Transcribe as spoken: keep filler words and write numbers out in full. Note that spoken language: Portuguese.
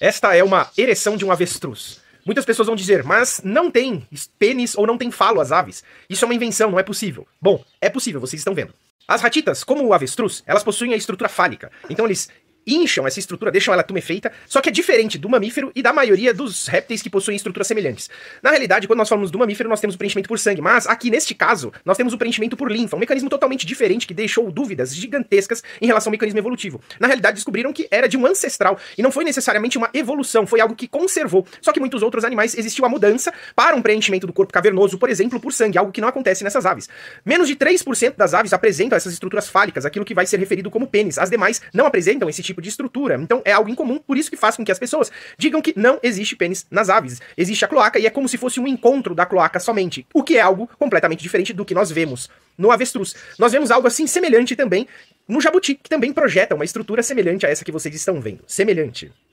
Esta é uma ereção de um avestruz. Muitas pessoas vão dizer, mas não tem pênis ou não tem falo as aves. Isso é uma invenção, não é possível. Bom, é possível, vocês estão vendo. As ratitas, como o avestruz, elas possuem a estrutura fálica. Então eles incham essa estrutura, deixam ela tumefeita, só que é diferente do mamífero e da maioria dos répteis que possuem estruturas semelhantes. Na realidade, quando nós falamos do mamífero, nós temos o preenchimento por sangue, mas aqui neste caso, nós temos o preenchimento por linfa, um mecanismo totalmente diferente que deixou dúvidas gigantescas em relação ao mecanismo evolutivo. Na realidade, descobriram que era de um ancestral e não foi necessariamente uma evolução, foi algo que conservou. Só que muitos outros animais existiu a mudança para um preenchimento do corpo cavernoso, por exemplo, por sangue, algo que não acontece nessas aves. Menos de três por cento das aves apresentam essas estruturas fálicas, aquilo que vai ser referido como pênis. As demais não apresentam esse tipo de estrutura, então é algo incomum, por isso que faz com que as pessoas digam que não existe pênis nas aves. Existe a cloaca e é como se fosse um encontro da cloaca somente, o que é algo completamente diferente do que nós vemos no avestruz. Nós vemos algo assim semelhante também no jabuti, que também projeta uma estrutura semelhante a essa que vocês estão vendo. Semelhante.